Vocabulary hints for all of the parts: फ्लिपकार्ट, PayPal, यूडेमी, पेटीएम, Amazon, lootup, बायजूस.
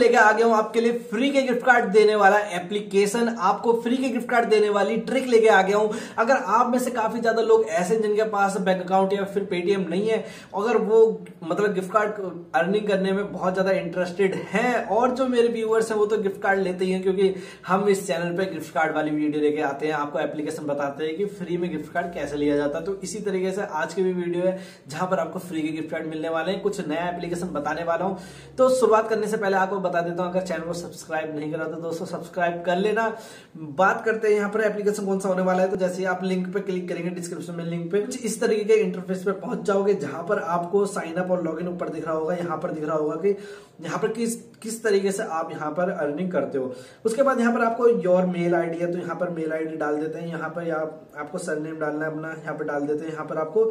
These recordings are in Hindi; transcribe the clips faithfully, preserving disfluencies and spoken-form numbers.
लेकर आ गया हूं आपके लिए फ्री के गिफ्ट कार्ड देने वाला एप्लीकेशन, आपको फ्री के गिफ्ट कार्ड देने वाली ट्रिक लेके आ गया हूं। अगर आप में से काफी ज्यादा लोग ऐसे जिनके पास बैंक अकाउंट या फिर पेटीएम नहीं है, अगर वो मतलब गिफ्ट कार्ड अर्निंग करने में बहुत ज्यादा इंटरेस्टेड है, और जो मेरे व्यूअर्स हैं वो तो गिफ्ट कार्ड लेते ही हैं क्योंकि हम इस चैनल पे गिफ्ट कार्ड वाली वीडियो लेके आते हैं, आपको एप्लीकेशन बताते हैं कि फ्री में गिफ्ट कार्ड कैसे लिया जाता है। तो इसी तरीके से आज की भी वीडियो है जहां पर आपको फ्री के गिफ्ट कार्ड मिलने वाले हैं, कुछ नया एप्लीकेशन बताने वाला हूं। तो शुरुआत करने से पहले आपको बता देता हूं, अगर चैनल को सब्सक्राइब नहीं करा तो दोस्तों सब्सक्राइब कर लेना। बात करते हैं यहाँ पर एप्लीकेशन कौन सा होने वाला है। तो जैसे आप लिंक पे क्लिक करेंगे डिस्क्रिप्शन में लिंक पे, कुछ इस तरीके के इंटरफेस पे पहुंच जाओगे जहां पर आपको साइन अप और लॉग इन ऊपर दिख रहा होगा। यहाँ पर दिख रहा होगा कि यहाँ पर किस किस तरीके से आप यहाँ पर अर्निंग करते हो। उसके बाद यहाँ पर आपको योर मेल आईडी है, तो यहाँ पर मेल आईडी डाल देते हैं। यहाँ पर आप, आपको सरनेम डालना है अपना, यहाँ पर डाल देते हैं। यहाँ पर आपको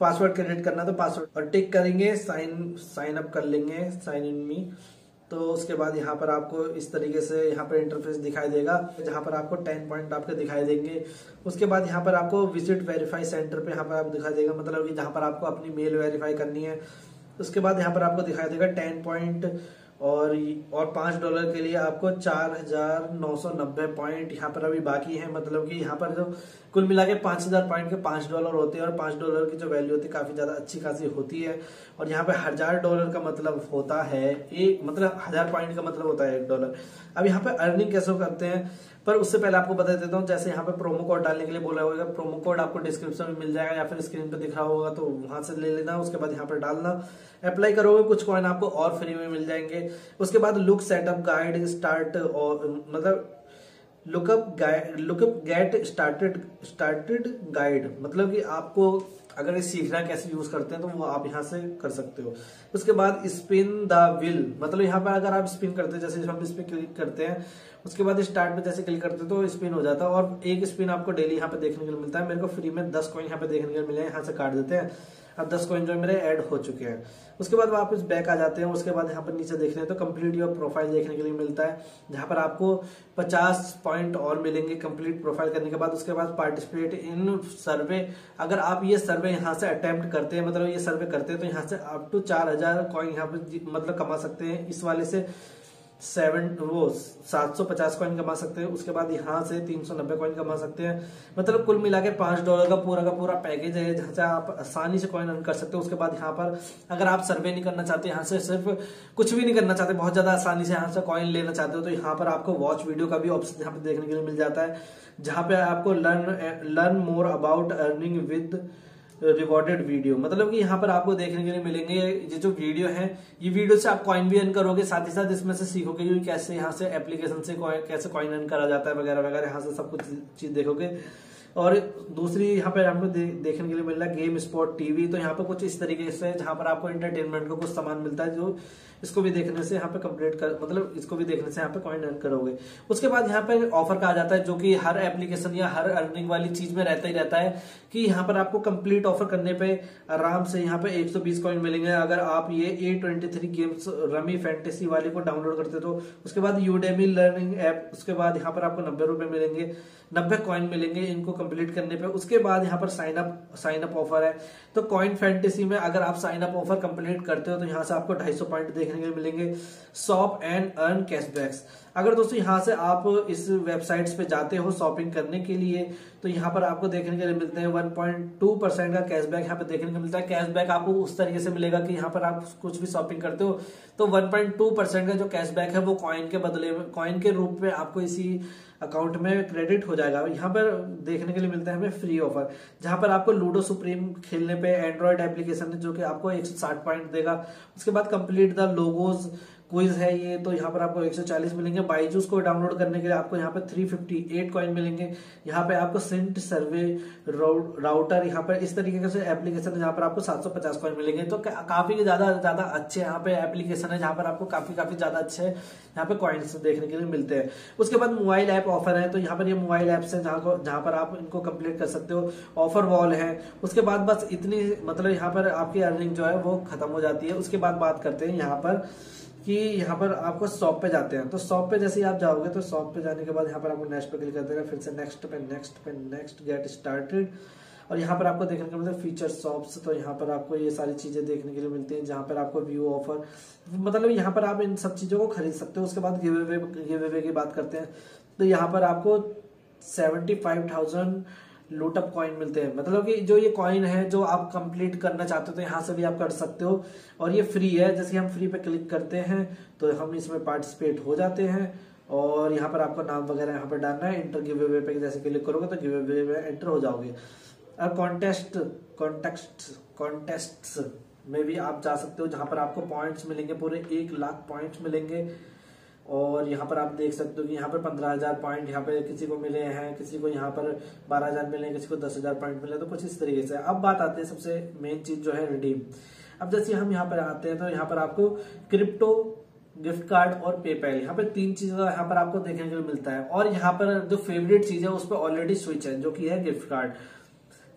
पासवर्ड क्रिएट करना, तो पासवर्ड और टिक करेंगे, साइन साइन अप कर लेंगे, साइन इन मी। तो उसके बाद यहाँ पर आपको इस तरीके से यहाँ पर इंटरफेस दिखाई देगा जहाँ पर आपको टेन पॉइंट आपके दिखाई देंगे। उसके बाद यहाँ पर आपको विजिट वेरीफाई सेंटर पे यहाँ पर आप दिखाई देगा, मतलब कि जहाँ पर आपको अपनी मेल वेरीफाई करनी है। उसके बाद यहाँ पर आपको दिखाई देगा टेन पॉइंट और और पाँच डॉलर के लिए आपको चार हजार नौ सौ नब्बे पॉइंट यहाँ पर अभी बाकी है, मतलब कि यहाँ पर जो कुल मिला के पाँच हजार पॉइंट के पाँच डॉलर होते हैं और पाँच डॉलर की जो वैल्यू होती है काफ़ी ज़्यादा अच्छी खासी होती है। और यहाँ पे हजार डॉलर का मतलब होता है एक, मतलब हजार पॉइंट का मतलब होता है एक डॉलर। अब यहाँ पर अर्निंग कैसे करते हैं, पर उससे पहले आपको बता देता हूँ। जैसे यहाँ पर प्रोमो कोड डालने के लिए बोला होगा, प्रोमो कोड आपको डिस्क्रिप्शन में मिल जाएगा या फिर स्क्रीन पर दिख रहा होगा, तो वहाँ से ले लेना। उसके बाद यहाँ पर डालना, अप्लाई करोगे कुछ कॉइन आपको और फ्री में मिल जाएंगे। उसके बाद लुक सेटअप गाइड स्टार्ट, और मतलब lookup guide, lookup get started started guide, मतलब कि आपको अगर ये सीखना कैसे यूज करते हैं तो वो आप यहाँ से कर सकते हो। उसके बाद स्पिन द व्हील, मतलब यहाँ पर अगर आप स्पिन करते हैं, जैसे हम इस पर क्लिक करते हैं, उसके बाद स्टार्ट में जैसे क्लिक करते हैं तो स्पिन हो जाता है। और एक स्पिन आपको डेली यहाँ पे देखने के लिए मिलता है। मेरे को फ्री में दस कॉइन यहाँ पे देखने के लिए मिले हैं, यहाँ से काट देते हैं। अब दस कॉइन जो मेरे ऐड हो चुके हैं। उसके बाद वापस बैक आ जाते हैं। उसके बाद यहाँ पर नीचे देख रहे हैं तो कंप्लीट योर प्रोफाइल देखने के लिए मिलता है, जहाँ पर आपको पचास पॉइंट और मिलेंगे कंप्लीट प्रोफाइल करने के बाद। उसके बाद पार्टिसिपेट इन सर्वे, अगर आप ये सर्वे यहाँ से अटेम्प्ट करते हैं, मतलब ये सर्वे करते हैं, तो यहाँ से अप टू चार हजार कॉइन यहाँ पर मतलब कमा सकते हैं। इस वाले से सेवन वो सात सौ पचास कॉइन कमा सकते हैं। उसके बाद यहाँ से तीन सौ नब्बे कॉइन कमा सकते हैं, मतलब कुल मिला के पाँच डॉलर का पूरा का पूरा पैकेज है जहाँ से आप आसानी से कॉइन अर्न कर सकते हो। उसके बाद यहाँ पर अगर आप सर्वे नहीं करना चाहते, यहाँ से सिर्फ कुछ भी नहीं करना चाहते, बहुत ज़्यादा आसानी से यहाँ से कॉइन लेना चाहते हो, तो यहाँ पर आपको वॉच वीडियो का भी ऑप्शन यहाँ पर देखने के लिए मिल जाता है, जहाँ पर आपको learn learn more about earning with rewarded video, मतलब कि यहाँ पर आपको देखने के लिए मिलेंगे ये जो वीडियो है। ये वीडियो से आप कॉइन भी अर्न करोगे, साथ ही साथ इसमें से सीखोगे कि कैसे यहाँ से एप्लीकेशन से कैसे कॉइन अर्न करा जाता है वगैरह वगैरह, यहाँ से सब कुछ चीज़ देखोगे। और दूसरी यहाँ पर हमको दे, देखने के लिए मिल रहा है गेम स्पॉट टीवी, तो यहाँ पर कुछ इस तरीके से जहाँ पर आपको एंटरटेनमेंट का कुछ सामान मिलता है, जो इसको भी देखने से यहाँ पे कंप्लीट कर, मतलब इसको भी देखने से यहाँ पे कॉइन अर्न करोगे। उसके बाद यहाँ पर ऑफर का आ जाता है, जो कि हर एप्लीकेशन या हर अर्निंग वाली चीज में रहता ही रहता है, कि यहाँ पर आपको कंप्लीट ऑफर करने पे आराम से यहाँ पे एक सौ बीस कॉइन मिलेंगे अगर आप ये A twenty three games rummy fantasy वाले को डाउनलोड करते तो। उसके बाद यूडेमी लर्निंग ऐप, उसके बाद यहाँ पर आपको नब्बे रुपए मिलेंगे, नब्बे कॉइन मिलेंगे इनको कंप्लीट करने पे। उसके बाद यहाँ पर sign up sign up offer है, तो कॉइन फैंटेसी में अगर आप साइन अप ऑफर कंप्लीट करते हो तो यहाँ से आपको ढाई सौ पॉइंट देखने के लिए मिलेंगे। शॉप एंड अर्न कैशबैक्स, अगर दोस्तों यहाँ से आप इस वेबसाइट्स पे जाते हो शॉपिंग करने के लिए, तो यहाँ पर आपको देखने के लिए मिलते हैं वन पॉइंट टू परसेंट का कैशबैक यहाँ पे देखने को मिलता है। कैशबैक आपको उस तरीके से मिलेगा कि यहाँ पर आप कुछ भी शॉपिंग करते हो तो वन पॉइंट टू परसेंट का जो कैशबैक है वो कॉइन के बदले में, कॉइन के रूप में आपको इसी अकाउंट में क्रेडिट हो जाएगा। यहाँ पर देखने के लिए मिलता है हमें फ्री ऑफर, जहाँ पर आपको लूडो सुप्रीम खेलने पे एंड्रॉयड एप्लीकेशन है, जो कि आपको एक सौ साठ पॉइंट देगा। उसके बाद कंप्लीट द लोगोज क्विज है ये, तो यहाँ पर आपको एक सौ चालीस मिलेंगे। बायजूस को डाउनलोड करने के लिए आपको यहाँ पे तीन सौ अट्ठावन कॉइन मिलेंगे। यहाँ पे आपको सेंट सर्वे राउटर, यहाँ पर इस तरीके से एप्लीकेशन है जहाँ पर आपको सात सौ पचास कॉइन मिलेंगे। तो काफी ज्यादा ज्यादा अच्छे यहाँ पे एप्लीकेशन है जहाँ पर आपको काफी काफी ज्यादा अच्छे यहाँ पे कॉइन्स देखने के लिए मिलते हैं। उसके बाद मोबाइल ऐप ऑफर है, तो यहाँ पर ये मोबाइल ऐप्स है जहाँ जहाँ पर आप इनको कंप्लीट कर सकते हो। ऑफर वॉल है, उसके बाद बस इतनी, मतलब यहाँ पर आपकी अर्निंग जो है वो खत्म हो जाती है। उसके बाद बात करते हैं यहाँ पर कि यहाँ पर आपको शॉप पे जाते हैं, तो शॉप पे जैसे ही आप जाओगे, तो शॉप पे जाने के बाद यहाँ पर आपको नेक्स्ट पे क्लिक कर देगा, फिर से नेक्स्ट पे नेक्स्ट पे नेक्स्ट गेट स्टार्टेड। और यहाँ पर आपको देखने को मिलता है फीचर शॉप्स, तो यहाँ पर आपको ये सारी चीजें देखने के लिए मिलती हैं, जहाँ पर आपको व्यू ऑफर, मतलब यहाँ पर आप इन सब चीजों को खरीद सकते हो। उसके बाद गिव अवे गिव अवे की बात करते हैं, तो यहाँ पर आपको seventy five thousand Lootup coin मिलते हैं, मतलब कि जो ये कॉइन है जो आप कंप्लीट करना चाहते हो तो यहाँ से भी आप कर सकते हो। और ये फ्री है, जैसे हम फ्री पे क्लिक करते हैं तो हम इसमें पार्टिसिपेट हो जाते हैं। और यहाँ पर आपका नाम वगैरह यहाँ पर डालना है, इंटर गिव अवे पे जैसे क्लिक करोगे तो गिव अवे में एंटर हो जाओगे। अब कॉन्टेस्ट कॉन्टेस्ट कॉन्टेस्ट में भी आप जा सकते हो, जहाँ पर आपको पॉइंट्स मिलेंगे, पूरे एक लाख पॉइंट्स मिलेंगे। और यहाँ पर आप देख सकते हो कि यहाँ पर पंद्रह हजार पॉइंट यहाँ पर किसी को मिले हैं, किसी को यहाँ पर बारह हजार मिले हैं, किसी को दस हजार पॉइंट मिले, तो कुछ इस तरीके से। अब बात आती है सबसे मेन चीज जो है रिडीम। अब जैसे हम यहाँ पर आते हैं तो यहाँ पर आपको क्रिप्टो, गिफ्ट कार्ड और पेपैल, यहाँ पर तीन चीजों का यहाँ पर आपको देखने के लिए मिलता है। और यहाँ पर जो फेवरेट चीज है उस पर ऑलरेडी स्विच है, जो की है गिफ्ट कार्ड।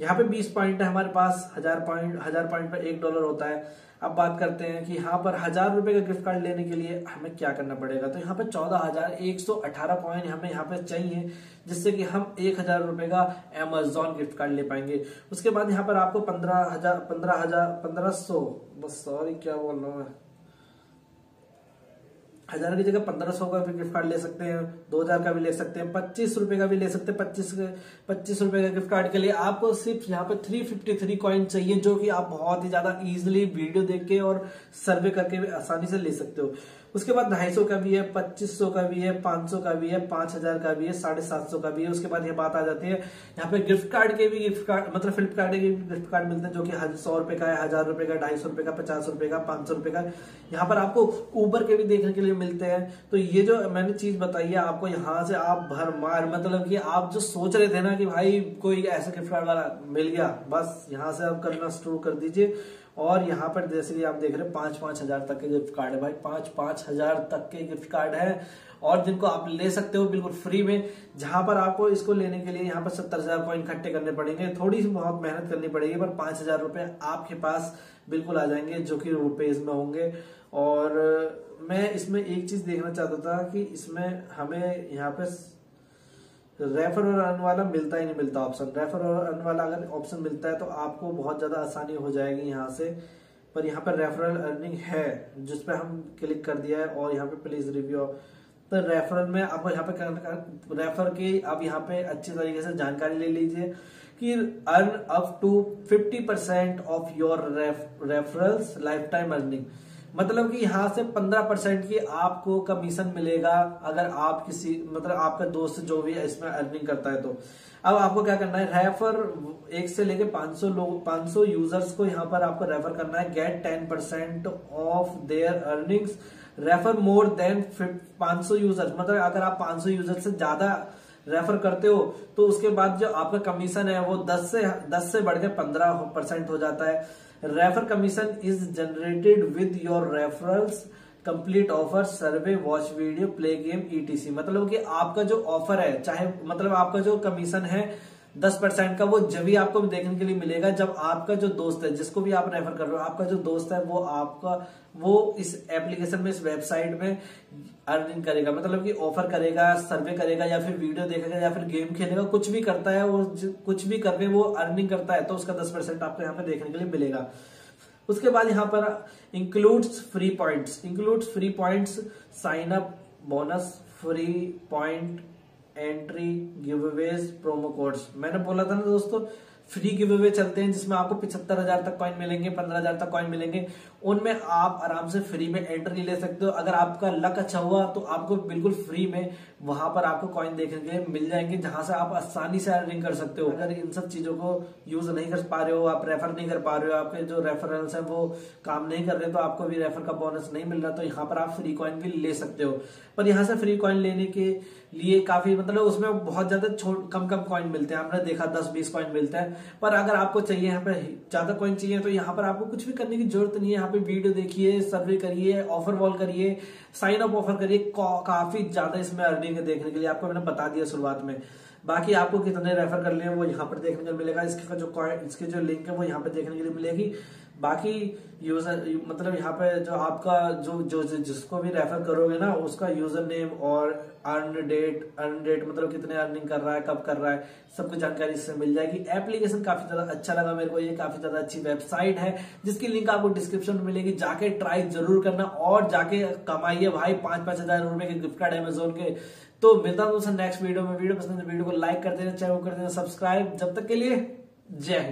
यहाँ पे बीस पॉइंट है हमारे पास, हजार पॉइंट हजार पॉइंट पर एक डॉलर होता है। अब बात करते हैं कि यहाँ पर हजार रुपए का गिफ्ट कार्ड लेने के लिए हमें क्या करना पड़ेगा, तो यहाँ पर चौदह हजार एक सौ अठारह कॉइन हमें यहाँ पे चाहिए, जिससे कि हम एक हजार रुपए का अमेजॉन गिफ्ट कार्ड ले पाएंगे। उसके बाद यहाँ पर आपको पंद्रह हजार पंद्रह हजार पंद्रह सौ बस सॉरी क्या बोल रहा हूँ मैं हजार की जगह पंद्रह सौ का भी गिफ्ट कार्ड ले सकते हैं, दो हजार का भी ले सकते हैं, पच्चीस रुपए का भी ले सकते हैं। पच्चीस पच्चीस रुपए का गिफ्ट कार्ड के लिए आपको सिर्फ यहाँ पे थ्री फिफ्टी थ्री कॉइन चाहिए, जो कि आप बहुत ही ज्यादा इजीली वीडियो देख के और सर्वे करके भी आसानी से ले सकते हो। उसके बाद ढाई सौ का भी है, पच्चीस सौ का भी है, पांच सौ का भी है, पांच हजार का भी है, साढ़े सात सौ का भी है। उसके बाद ये बात आ जाती है यहाँ पे गिफ्ट कार्ड के भी गिफ्ट कार्ड मतलब फ्लिपकार्ट के भी गिफ्ट कार्ड मिलते हैं, जो कि सौ रुपए का है, हजार रुपए का, ढाई सौ रुपए का, पचास रुपए का, पांच सौ रुपए का। यहाँ पर आपको ऊबर के भी देखने के लिए मिलते हैं। तो ये जो मैंने चीज बताई है आपको, यहाँ से आप भरमार मतलब कि आप जो सोच रहे थे ना कि भाई कोई ऐसा गिफ्ट कार्ड वाला मिल गया, बस यहाँ से आप करना शुरू कर दीजिए। और यहाँ पर जैसे कि आप देख रहे हैं पांच पांच हजार तक के गिफ्ट कार्ड है भाई, पांच पांच हजार तक के गिफ्ट कार्ड है, और जिनको आप ले सकते हो बिल्कुल फ्री में। जहां पर आपको इसको लेने के लिए यहाँ पर सत्तर हजार कॉइन इकट्ठे करने पड़ेंगे, थोड़ी सी बहुत मेहनत करनी पड़ेगी, पर पांच हजार रुपए आपके पास बिल्कुल आ जाएंगे, जो कि रुपीज में होंगे। और मैं इसमें एक चीज देखना चाहता था कि इसमें हमें यहाँ पे रेफर और अर्न वाला मिलता ही नहीं मिलता ऑप्शन। रेफर और अर्न वाला अगर ऑप्शन मिलता है तो आपको बहुत ज्यादा आसानी हो जाएगी यहाँ से, पर यहाँ पर रेफरल अर्निंग है जिस पर हम क्लिक कर दिया है। और यहाँ पे प्लीज रिव्यू, तो रेफरल में आपको यहाँ पे कर, रेफर की आप यहाँ पे अच्छी तरीके से जानकारी ले लीजिए कि earn up to fifty percent of your referrals life time earning, मतलब कि यहाँ से पंद्रह परसेंट की आपको कमीशन मिलेगा अगर आप किसी मतलब आपका दोस्त जो भी इसमें अर्निंग करता है। तो अब आपको क्या करना है, रेफर एक से लेके पाँच सौ लोग पाँच सौ यूजर्स को यहाँ पर आपको रेफर करना है। Get ten percent of their earnings, refer more than पाँच सौ यूजर्स, मतलब अगर आप पाँच सौ यूजर्स से ज्यादा रेफर करते हो तो उसके बाद जो आपका कमीशन है वो दस से दस से बढ़कर पंद्रह परसेंट हो जाता है। Refer commission is generated with your referrals, complete offer, survey, watch video, play game, E T C, मतलब कि आपका जो ऑफर है चाहे मतलब आपका जो कमीशन है दस परसेंट का, वो जब भी आपको देखने के लिए मिलेगा जब आपका जो दोस्त है जिसको भी आप रेफर कर रहे हो, आपका जो दोस्त है वो आपका वो इस एप्लीकेशन में, इस वेबसाइट में अर्निंग करेगा, मतलब कि ऑफर करेगा, सर्वे करेगा, या फिर वीडियो देखेगा, या फिर गेम खेलेगा, कुछ भी करता है वो, कुछ भी करके वो अर्निंग करता है, तो उसका दस परसेंट आपको यहाँ पे देखने के लिए मिलेगा। उसके बाद यहाँ पर includes free points, includes free points, sign up bonus, free point entry, giveaways, promo codes. मैंने बोला था ना दोस्तों फ्री गिव अवे चलते हैं, जिसमें आपको पिछहत्तर हजार तक कॉइन मिलेंगे, पंद्रह हजार तक कॉइन मिलेंगे, उनमें आप आराम से फ्री में एंट्री ले सकते हो। अगर आपका लक अच्छा हुआ तो आपको बिल्कुल फ्री में वहां पर आपको कॉइन देखने के लिए मिल जाएंगे, जहां से आप आसानी से अर्निंग कर सकते हो। अगर इन सब चीजों को यूज नहीं कर पा रहे हो, आप रेफर नहीं कर पा रहे हो, आपके जो रेफरेंस है वो काम नहीं कर रहे, तो आपको भी रेफर का बोनस नहीं मिल रहा, तो यहाँ पर आप फ्री कॉइन भी ले सकते हो। पर यहाँ से फ्री कॉइन लेने के लिए काफी मतलब उसमें बहुत ज्यादा कम कम कॉइन मिलते हैं, हमने देखा दस बीस कॉइन मिलते हैं। पर अगर आपको चाहिए यहाँ पर ज्यादा कॉइन चाहिए तो यहाँ पर आपको कुछ भी करने की जरूरत नहीं है, यहाँ पे वीडियो देखिए, सर्वे करिए, ऑफर वॉल करिए, साइन अप ऑफर करिए, काफी ज्यादा इसमें अर्निंग है देखने के लिए। आपको मैंने बता दिया शुरुआत में, बाकी आपको कितने रेफर कर लिए वो यहाँ पर देखने को मिलेगा, इसका जो इसके जो लिंक है वो यहाँ पर देखने के लिए मिलेगी। बाकी यूजर मतलब यहाँ पे जो आपका जो जो जिसको भी रेफर करोगे ना उसका यूजर नेम और अर्न डेट अर्न डेट मतलब कितने अर्निंग कर रहा है, कब कर रहा है, सब कुछ जानकारी इसमें मिल जाएगी। एप्लीकेशन काफी ज्यादा अच्छा लगा मेरे को, ये काफी ज्यादा अच्छी वेबसाइट है जिसकी लिंक आपको डिस्क्रिप्शन में मिलेगी, जाके ट्राई जरूर करना और जाके कमाइए भाई पांच पांच हजार रुपए के गिफ्ट कार्ड अमेजोन के। तो मिलता हूँ नेक्स्ट वीडियो में, वीडियो पसंद है वीडियो को लाइक कर देना, चैनल को कर देना सब्सक्राइब। जब तक के लिए जय हिंद।